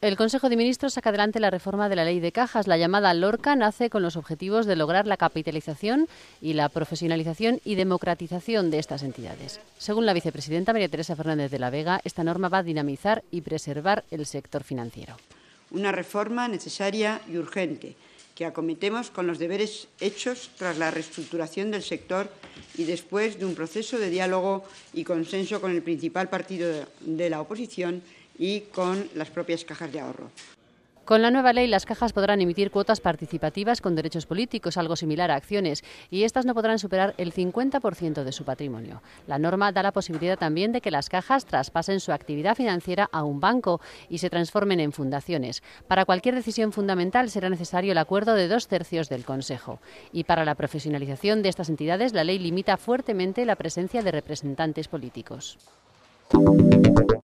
El Consejo de Ministros saca adelante la reforma de la Ley de Cajas. La llamada LORCA nace con los objetivos de lograr la capitalización y la profesionalización y democratización de estas entidades. Según la vicepresidenta María Teresa Fernández de la Vega, esta norma va a dinamizar y preservar el sector financiero. Una reforma necesaria y urgente que acometemos con los deberes hechos tras la reestructuración del sector y después de un proceso de diálogo y consenso con el principal partido de la oposición y con las propias cajas de ahorro. Con la nueva ley, las cajas podrán emitir cuotas participativas con derechos políticos, algo similar a acciones, y estas no podrán superar el 50% de su patrimonio. La norma da la posibilidad también de que las cajas traspasen su actividad financiera a un banco y se transformen en fundaciones. Para cualquier decisión fundamental será necesario el acuerdo de 2/3 del Consejo. Y para la profesionalización de estas entidades, la ley limita fuertemente la presencia de representantes políticos.